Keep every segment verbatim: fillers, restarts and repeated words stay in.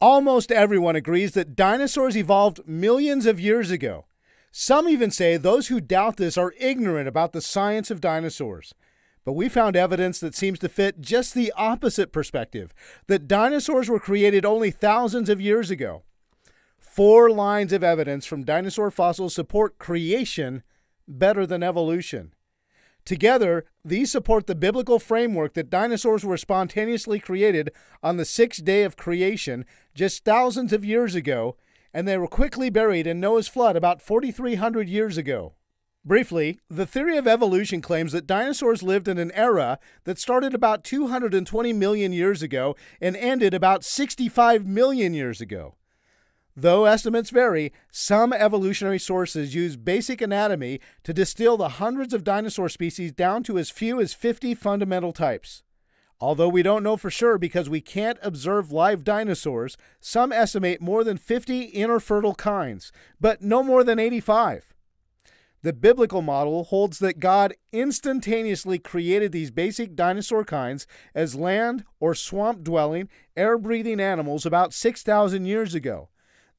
Almost everyone agrees that dinosaurs evolved millions of years ago. Some even say those who doubt this are ignorant about the science of dinosaurs. But we found evidence that seems to fit just the opposite perspective, that dinosaurs were created only thousands of years ago. Four lines of evidence from dinosaur fossils support creation better than evolution. Together, these support the biblical framework that dinosaurs were spontaneously created on the sixth day of creation just thousands of years ago, and they were quickly buried in Noah's flood about forty-three hundred years ago. Briefly, the theory of evolution claims that dinosaurs lived in an era that started about two hundred twenty million years ago and ended about sixty-five million years ago. Though estimates vary, some evolutionary sources use basic anatomy to distill the hundreds of dinosaur species down to as few as fifty fundamental types. Although we don't know for sure because we can't observe live dinosaurs, some estimate more than fifty interfertile kinds, but no more than eighty-five. The biblical model holds that God instantaneously created these basic dinosaur kinds as land or swamp-dwelling, air-breathing animals about six thousand years ago.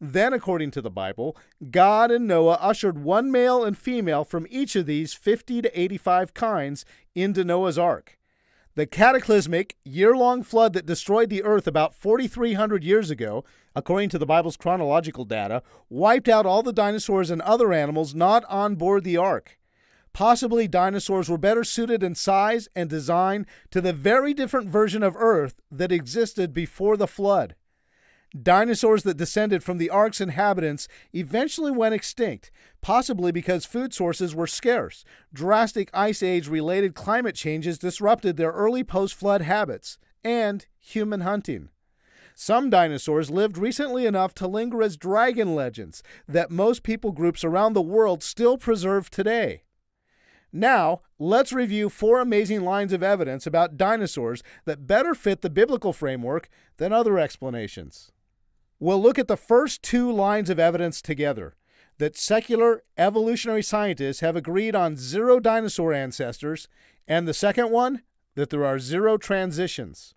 Then, according to the Bible, God and Noah ushered one male and female from each of these fifty to eighty-five kinds into Noah's Ark. The cataclysmic, year-long flood that destroyed the earth about forty-three hundred years ago, according to the Bible's chronological data, wiped out all the dinosaurs and other animals not on board the Ark. Possibly dinosaurs were better suited in size and design to the very different version of Earth that existed before the flood. Dinosaurs that descended from the Ark's inhabitants eventually went extinct, possibly because food sources were scarce. Drastic Ice Age-related climate changes disrupted their early post-flood habits, and human hunting. Some dinosaurs lived recently enough to linger as dragon legends that most people groups around the world still preserve today. Now, let's review four amazing lines of evidence about dinosaurs that better fit the biblical framework than other explanations. We'll look at the first two lines of evidence together, that secular evolutionary scientists have agreed on zero dinosaur ancestors, and the second one, that there are zero transitions.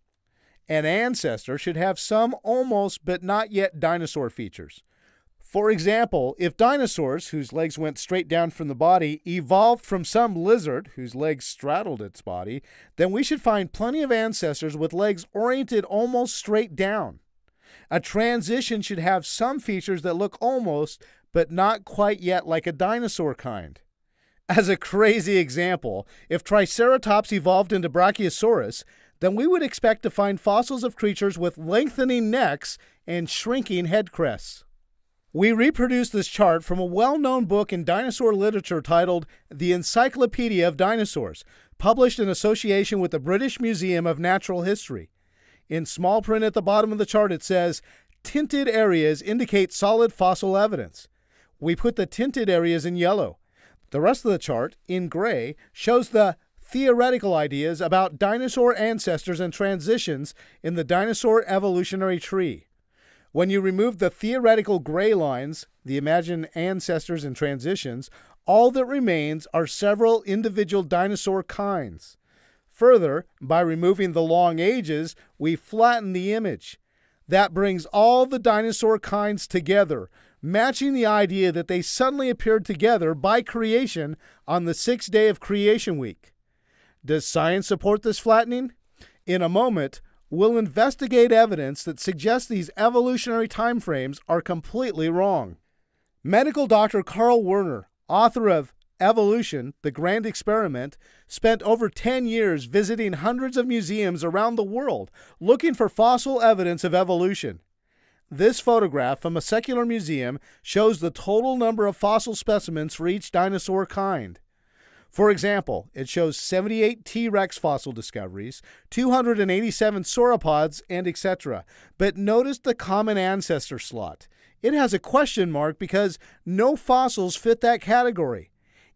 An ancestor should have some almost but not yet dinosaur features. For example, if dinosaurs, whose legs went straight down from the body, evolved from some lizard, whose legs straddled its body, then we should find plenty of ancestors with legs oriented almost straight down. A transition should have some features that look almost, but not quite yet like a dinosaur kind. As a crazy example, if Triceratops evolved into Brachiosaurus, then we would expect to find fossils of creatures with lengthening necks and shrinking head crests. We reproduced this chart from a well-known book in dinosaur literature titled The Encyclopedia of Dinosaurs, published in association with the British Museum of Natural History. In small print at the bottom of the chart it says, "Tinted areas indicate solid fossil evidence." We put the tinted areas in yellow. The rest of the chart, in gray, shows the theoretical ideas about dinosaur ancestors and transitions in the dinosaur evolutionary tree. When you remove the theoretical gray lines, the imagined ancestors and transitions, all that remains are several individual dinosaur kinds. Further, by removing the long ages, we flatten the image. That brings all the dinosaur kinds together, matching the idea that they suddenly appeared together by creation on the sixth day of creation week. Does science support this flattening? In a moment, we'll investigate evidence that suggests these evolutionary timeframes are completely wrong. Medical doctor Carl Werner, author of Evolution, The Grand Experiment, spent over ten years visiting hundreds of museums around the world looking for fossil evidence of evolution. This photograph from a secular museum shows the total number of fossil specimens for each dinosaur kind. For example, it shows seventy-eight T-Rex fossil discoveries, two hundred eighty-seven sauropods, and et cetera. But notice the common ancestor slot. It has a question mark because no fossils fit that category.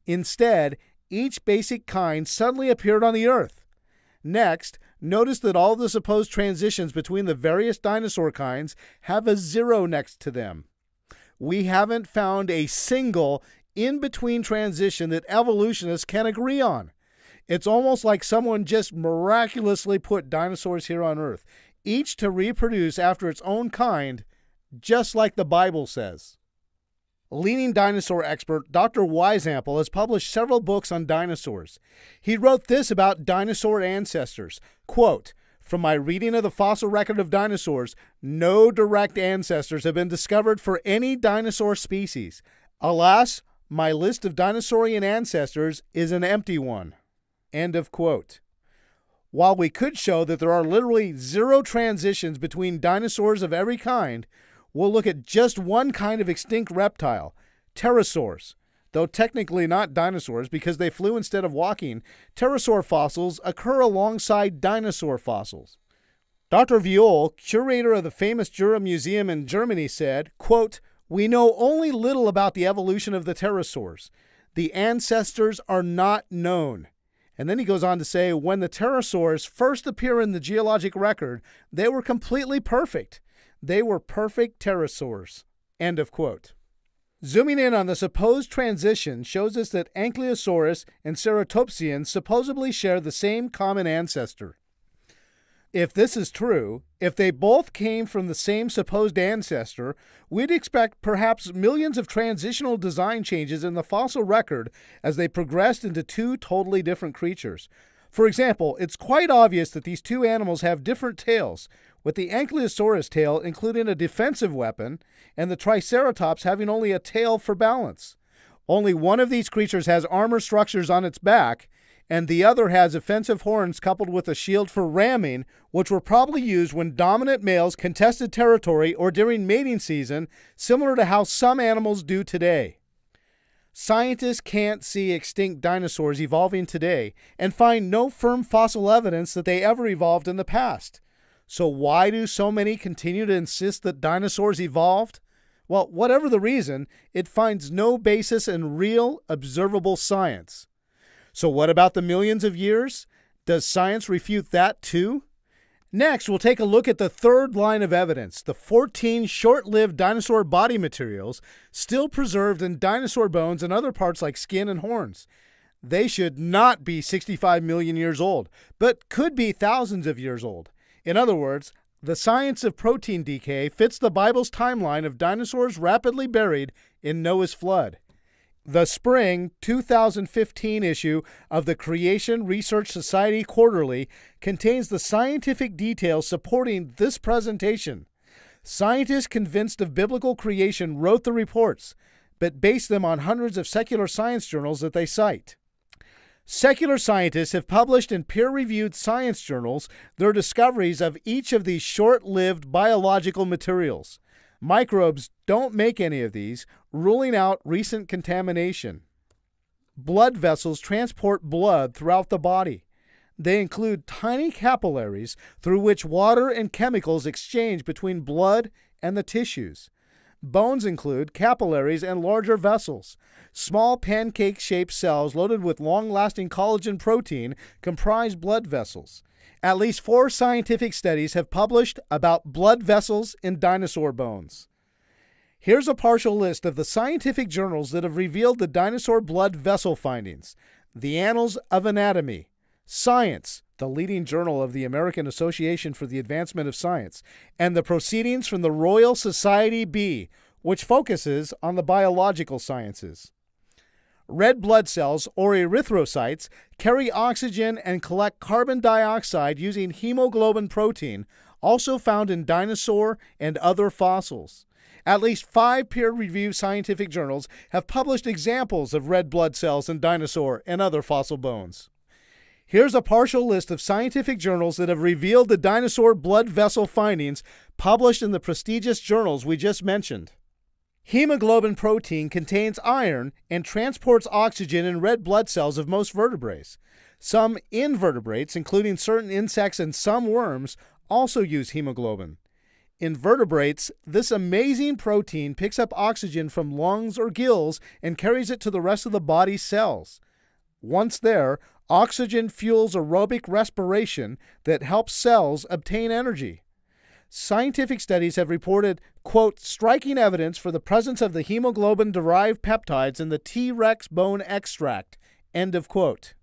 Instead, each basic kind suddenly appeared on the Earth. Next, notice that all the supposed transitions between the various dinosaur kinds have a zero next to them. We haven't found a single in-between transition that evolutionists can agree on. It's almost like someone just miraculously put dinosaurs here on Earth. each to reproduce after its own kind, just like the Bible says. Leading dinosaur expert Doctor Weissample has published several books on dinosaurs. He wrote this about dinosaur ancestors, quote, "From my reading of the fossil record of dinosaurs, no direct ancestors have been discovered for any dinosaur species. Alas, my list of dinosaurian ancestors is an empty one." End of quote. While we could show that there are literally zero transitions between dinosaurs of every kind, we'll look at just one kind of extinct reptile, pterosaurs. Though technically not dinosaurs because they flew instead of walking, pterosaur fossils occur alongside dinosaur fossils. Doctor Violl, curator of the famous Jura Museum in Germany, said, quote, "We know only little about the evolution of the pterosaurs. The ancestors are not known." And then he goes on to say, "When the pterosaurs first appear in the geologic record, they were completely perfect. They were perfect pterosaurs." End of quote. Zooming in on the supposed transition shows us that Ankylosaurus and Ceratopsians supposedly share the same common ancestor. If this is true, if they both came from the same supposed ancestor, we'd expect perhaps millions of transitional design changes in the fossil record as they progressed into two totally different creatures. For example, it's quite obvious that these two animals have different tails, with the Ankylosaurus tail including a defensive weapon and the Triceratops having only a tail for balance. Only one of these creatures has armor structures on its back, and the other has offensive horns coupled with a shield for ramming, which were probably used when dominant males contested territory or during mating season, similar to how some animals do today. Scientists can't see extinct dinosaurs evolving today and find no firm fossil evidence that they ever evolved in the past. So why do so many continue to insist that dinosaurs evolved? Well, whatever the reason, it finds no basis in real, observable science. So what about the millions of years? Does science refute that too? Next, we'll take a look at the third line of evidence, the fourteen short-lived dinosaur body materials still preserved in dinosaur bones and other parts like skin and horns. They should not be sixty-five million years old, but could be thousands of years old. In other words, the science of protein decay fits the Bible's timeline of dinosaurs rapidly buried in Noah's flood. The spring two thousand fifteen issue of the Creation Research Society Quarterly contains the scientific details supporting this presentation. Scientists convinced of biblical creation wrote the reports, but based them on hundreds of secular science journals that they cite. Secular scientists have published in peer-reviewed science journals their discoveries of each of these short-lived biological materials. Microbes don't make any of these, ruling out recent contamination. Blood vessels transport blood throughout the body. They include tiny capillaries through which water and chemicals exchange between blood and the tissues. Bones include capillaries and larger vessels. Small pancake-shaped cells loaded with long-lasting collagen protein comprise blood vessels. At least four scientific studies have published about blood vessels in dinosaur bones. Here's a partial list of the scientific journals that have revealed the dinosaur blood vessel findings. The Annals of Anatomy, Science, the leading journal of the American Association for the Advancement of Science, and the Proceedings from the Royal Society B, which focuses on the biological sciences. Red blood cells, or erythrocytes, carry oxygen and collect carbon dioxide using hemoglobin protein, also found in dinosaur and other fossils. At least five peer-reviewed scientific journals have published examples of red blood cells in dinosaur and other fossil bones. Here's a partial list of scientific journals that have revealed the dinosaur blood vessel findings published in the prestigious journals we just mentioned. Hemoglobin protein contains iron and transports oxygen in red blood cells of most vertebrates. Some invertebrates, including certain insects and some worms, also use hemoglobin. In vertebrates, this amazing protein picks up oxygen from lungs or gills and carries it to the rest of the body's cells. Once there, oxygen fuels aerobic respiration that helps cells obtain energy. Scientific studies have reported, quote, "striking evidence for the presence of the hemoglobin-derived peptides in the T-Rex bone extract," end of quote.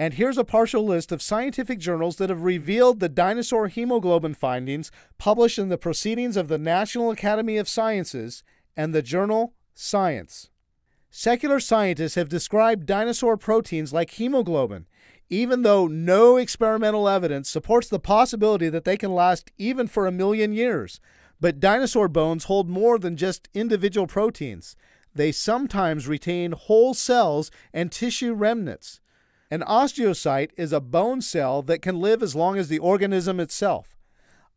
And here's a partial list of scientific journals that have revealed the dinosaur hemoglobin findings published in the Proceedings of the National Academy of Sciences and the journal Science. Secular scientists have described dinosaur proteins like hemoglobin, even though no experimental evidence supports the possibility that they can last even for a million years. But dinosaur bones hold more than just individual proteins. They sometimes retain whole cells and tissue remnants. An osteocyte is a bone cell that can live as long as the organism itself.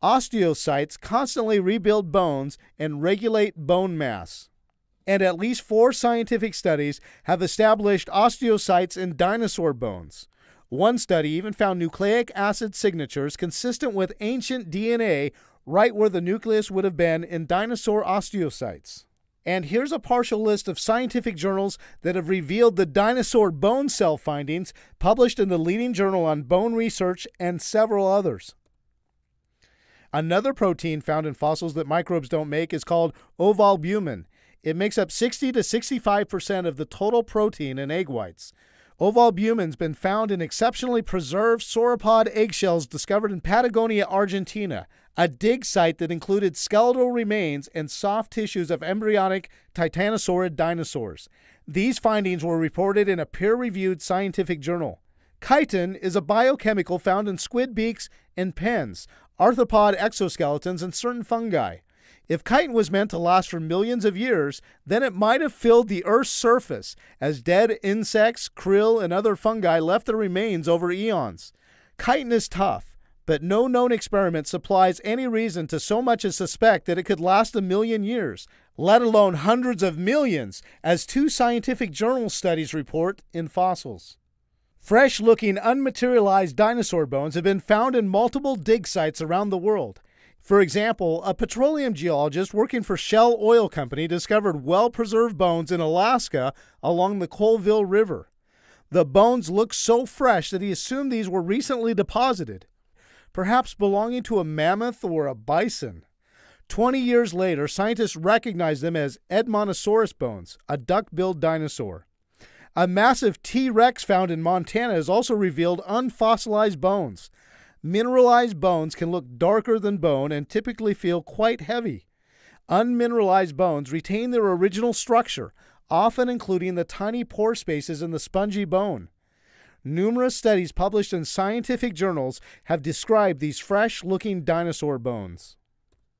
Osteocytes constantly rebuild bones and regulate bone mass. And at least four scientific studies have established osteocytes in dinosaur bones. One study even found nucleic acid signatures consistent with ancient D N A right where the nucleus would have been in dinosaur osteocytes. And here's a partial list of scientific journals that have revealed the dinosaur bone cell findings published in the leading journal on bone research and several others. Another protein found in fossils that microbes don't make is called ovalbumin. It makes up sixty to sixty-five percent of the total protein in egg whites. Ovalbumin's been found in exceptionally preserved sauropod eggshells discovered in Patagonia, Argentina, a dig site that included skeletal remains and soft tissues of embryonic titanosaurid dinosaurs. These findings were reported in a peer-reviewed scientific journal. Chitin is a biochemical found in squid beaks and pens, arthropod exoskeletons, and certain fungi. If chitin was meant to last for millions of years, then it might have filled the Earth's surface as dead insects, krill, and other fungi left their remains over eons. Chitin is tough, but no known experiment supplies any reason to so much as suspect that it could last a million years, let alone hundreds of millions, as two scientific journal studies report in fossils. Fresh-looking, unmaterialized dinosaur bones have been found in multiple dig sites around the world. For example, a petroleum geologist working for Shell Oil Company discovered well-preserved bones in Alaska along the Colville River. The bones looked so fresh that he assumed these were recently deposited, perhaps belonging to a mammoth or a bison. Twenty years later, scientists recognized them as Edmontosaurus bones, a duck-billed dinosaur. A massive T-Rex found in Montana has also revealed unfossilized bones. Mineralized bones can look darker than bone and typically feel quite heavy. Unmineralized bones retain their original structure, often including the tiny pore spaces in the spongy bone. Numerous studies published in scientific journals have described these fresh-looking dinosaur bones.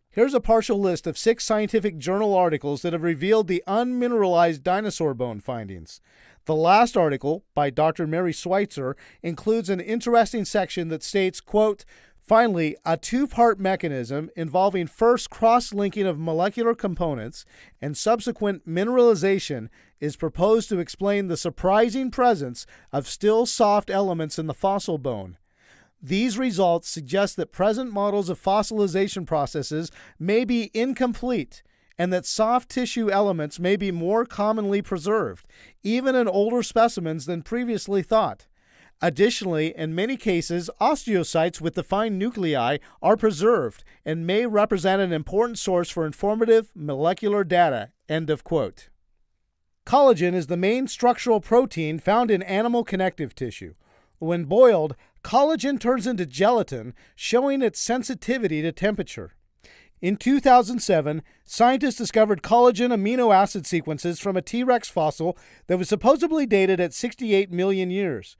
Here's a partial list of six scientific journal articles that have revealed the unmineralized dinosaur bone findings. The last article, by Doctor Mary Schweitzer, includes an interesting section that states, quote, "Finally, a two-part mechanism involving first cross-linking of molecular components and subsequent mineralization is proposed to explain the surprising presence of still soft elements in the fossil bone. These results suggest that present models of fossilization processes may be incomplete and that soft tissue elements may be more commonly preserved, even in older specimens than previously thought. Additionally, in many cases, osteocytes with defined nuclei are preserved and may represent an important source for informative molecular data." End of quote. Collagen is the main structural protein found in animal connective tissue. When boiled, collagen turns into gelatin, showing its sensitivity to temperature. In two thousand seven, scientists discovered collagen amino acid sequences from a T-Rex fossil that was supposedly dated at sixty-eight million years.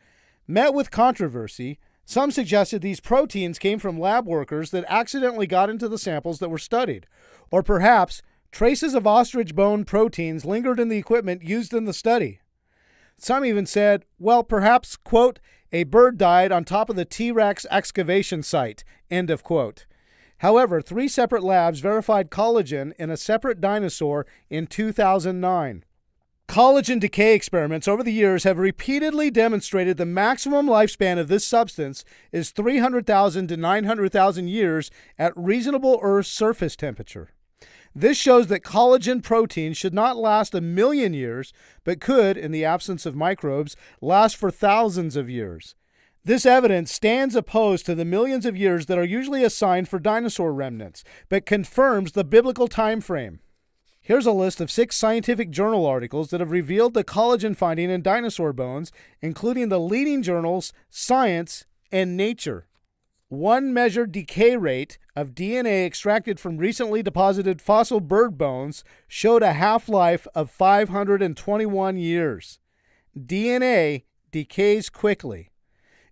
Met with controversy, some suggested these proteins came from lab workers that accidentally got into the samples that were studied, or perhaps traces of ostrich bone proteins lingered in the equipment used in the study. Some even said, well, perhaps, quote, "a bird died on top of the T-Rex excavation site," end of quote. However, three separate labs verified collagen in a separate dinosaur in two thousand nine. Collagen decay experiments over the years have repeatedly demonstrated the maximum lifespan of this substance is three hundred thousand to nine hundred thousand years at reasonable Earth surface temperature. This shows that collagen protein should not last a million years, but could, in the absence of microbes, last for thousands of years. This evidence stands opposed to the millions of years that are usually assigned for dinosaur remnants, but confirms the biblical time frame. Here's a list of six scientific journal articles that have revealed the collagen finding in dinosaur bones, including the leading journals Science and Nature. One measured decay rate of D N A extracted from recently deposited fossil bird bones showed a half-life of five hundred twenty-one years. D N A decays quickly.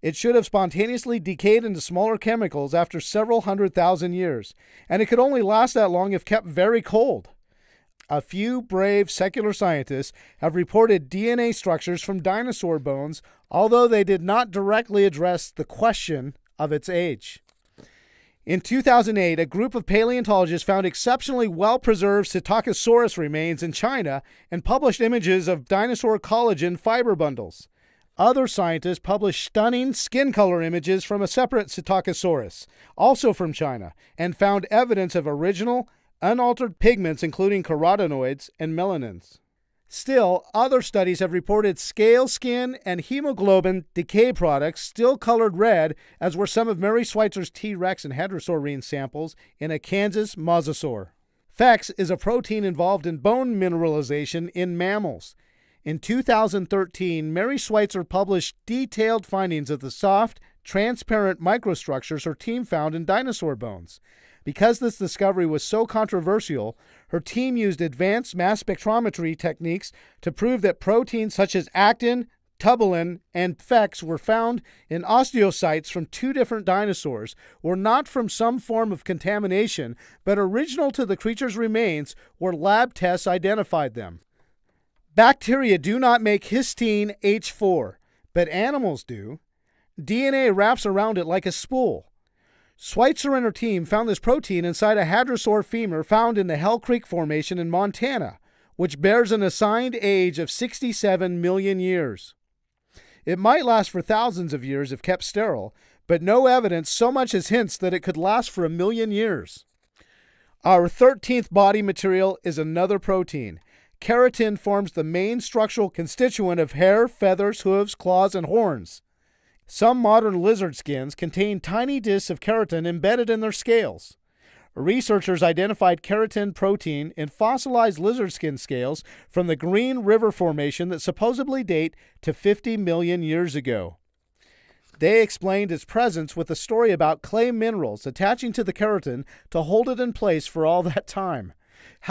It should have spontaneously decayed into smaller chemicals after several hundred thousand years, and it could only last that long if kept very cold. A few brave secular scientists have reported D N A structures from dinosaur bones, although they did not directly address the question of its age. In two thousand eight, a group of paleontologists found exceptionally well-preserved Psittacosaurus remains in China and published images of dinosaur collagen fiber bundles. Other scientists published stunning skin color images from a separate Psittacosaurus, also from China, and found evidence of original, unaltered pigments including carotenoids and melanins. Still, other studies have reported scale skin and hemoglobin decay products still colored red, as were some of Mary Schweitzer's T-Rex and hadrosaurine samples in a Kansas mosasaur. F E X is a protein involved in bone mineralization in mammals. In two thousand thirteen, Mary Schweitzer published detailed findings of the soft, transparent microstructures her team found in dinosaur bones. Because this discovery was so controversial, her team used advanced mass spectrometry techniques to prove that proteins such as actin, tubulin, and F E X were found in osteocytes from two different dinosaurs, were not from some form of contamination, but original to the creature's remains, where lab tests identified them. Bacteria do not make histine H four, but animals do. D N A wraps around it like a spool. Schweitzer and her team found this protein inside a hadrosaur femur found in the Hell Creek Formation in Montana, which bears an assigned age of sixty-seven million years. It might last for thousands of years if kept sterile, but no evidence so much as hints that it could last for a million years. Our thirteenth body material is another protein. Keratin forms the main structural constituent of hair, feathers, hooves, claws, and horns. Some modern lizard skins contain tiny discs of keratin embedded in their scales. Researchers identified keratin protein in fossilized lizard skin scales from the Green River Formation that supposedly date to fifty million years ago. They explained its presence with a story about clay minerals attaching to the keratin to hold it in place for all that time.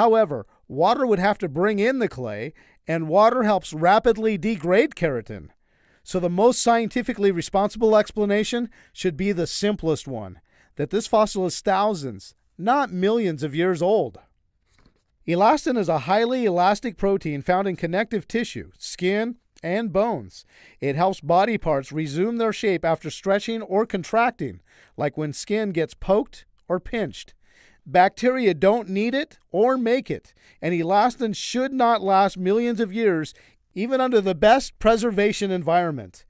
However, water would have to bring in the clay, and water helps rapidly degrade keratin. So the most scientifically responsible explanation should be the simplest one, that this fossil is thousands, not millions of years old. Elastin is a highly elastic protein found in connective tissue, skin, and bones. It helps body parts resume their shape after stretching or contracting, like when skin gets poked or pinched. Bacteria don't need it or make it, and elastin should not last millions of years, even under the best preservation environment.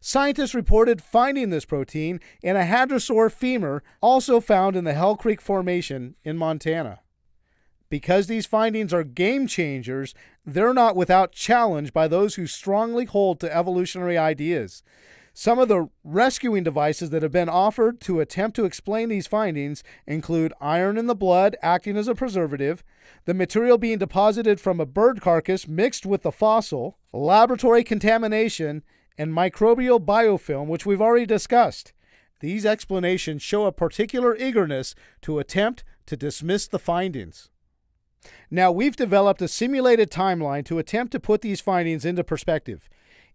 Scientists reported finding this protein in a hadrosaur femur also found in the Hell Creek Formation in Montana. Because these findings are game changers, they're not without challenge by those who strongly hold to evolutionary ideas. Some of the rescuing devices that have been offered to attempt to explain these findings include iron in the blood acting as a preservative, the material being deposited from a bird carcass mixed with the fossil, laboratory contamination, and microbial biofilm, which we've already discussed. These explanations show a particular eagerness to attempt to dismiss the findings. Now, we've developed a simulated timeline to attempt to put these findings into perspective.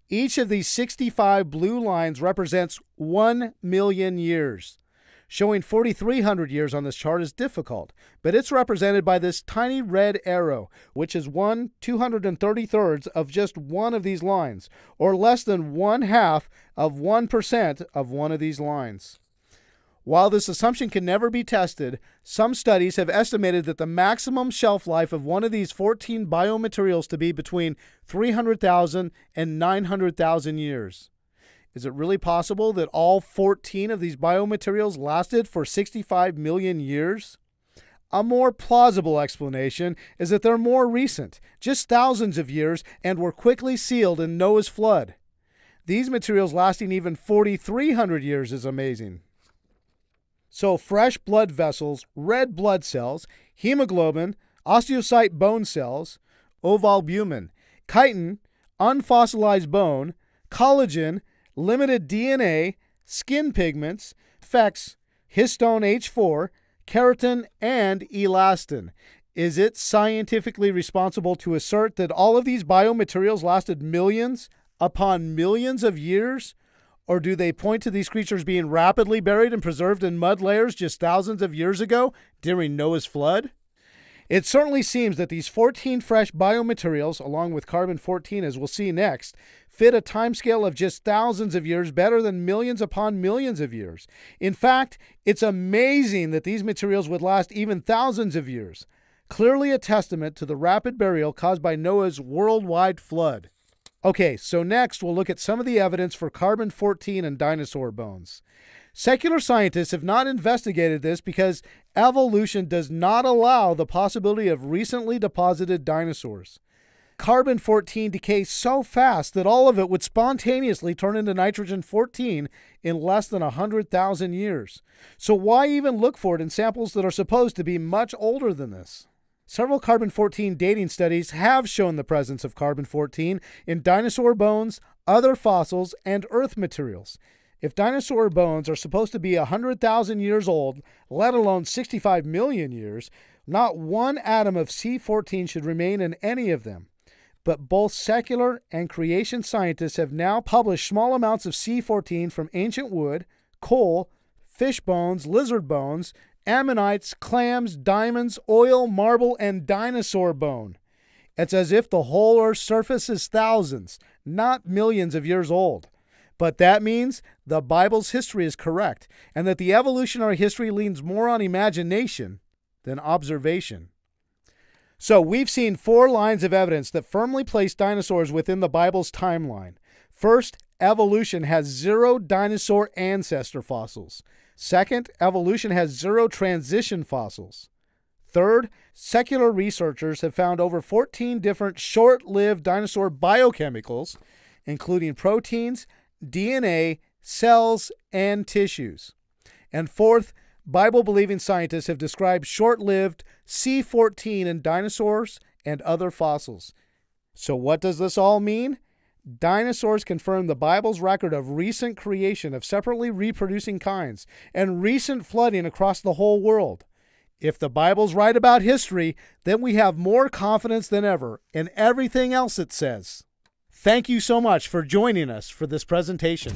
Each of these sixty-five blue lines represents one million years. Showing four thousand three hundred years on this chart is difficult, but it's represented by this tiny red arrow, which is one two hundred thirty-thirds of just one of these lines, or less than one half of one percent of one of these lines. While this assumption can never be tested, some studies have estimated that the maximum shelf life of one of these fourteen biomaterials to be between three hundred thousand and nine hundred thousand years. Is it really possible that all fourteen of these biomaterials lasted for sixty-five million years? A more plausible explanation is that they're more recent, just thousands of years, and were quickly sealed in Noah's flood. These materials lasting even four thousand three hundred years is amazing. So fresh blood vessels, red blood cells, hemoglobin, osteocyte bone cells, ovalbumin, chitin, unfossilized bone, collagen, limited D N A, skin pigments, F E X, histone H four, keratin, and elastin. Is it scientifically responsible to assert that all of these biomaterials lasted millions upon millions of years? Or do they point to these creatures being rapidly buried and preserved in mud layers just thousands of years ago during Noah's flood? It certainly seems that these fourteen fresh biomaterials, along with carbon fourteen as we'll see next, fit a timescale of just thousands of years better than millions upon millions of years. In fact, it's amazing that these materials would last even thousands of years, clearly a testament to the rapid burial caused by Noah's worldwide flood. Okay, so next we'll look at some of the evidence for carbon fourteen and dinosaur bones. Secular scientists have not investigated this because evolution does not allow the possibility of recently deposited dinosaurs. Carbon fourteen decays so fast that all of it would spontaneously turn into nitrogen fourteen in less than one hundred thousand years. So why even look for it in samples that are supposed to be much older than this? Several carbon fourteen dating studies have shown the presence of carbon fourteen in dinosaur bones, other fossils, and earth materials. If dinosaur bones are supposed to be one hundred thousand years old, let alone sixty-five million years, not one atom of C fourteen should remain in any of them. But both secular and creation scientists have now published small amounts of C fourteen from ancient wood, coal, fish bones, lizard bones, ammonites, clams, diamonds, oil, marble, and dinosaur bone. It's as if the whole Earth's surface is thousands, not millions of years old. But that means the Bible's history is correct, and that the evolutionary history leans more on imagination than observation. So we've seen four lines of evidence that firmly place dinosaurs within the Bible's timeline. First, evolution has zero dinosaur ancestor fossils. Second, evolution has zero transition fossils. Third, secular researchers have found over fourteen different short-lived dinosaur biochemicals, including proteins, D N A, cells, and tissues. And fourth, Bible-believing scientists have described short-lived C fourteen in dinosaurs and other fossils. So what does this all mean? Dinosaurs confirm the Bible's record of recent creation of separately reproducing kinds and recent flooding across the whole world. If the Bible's right about history, then we have more confidence than ever in everything else it says. Thank you so much for joining us for this presentation.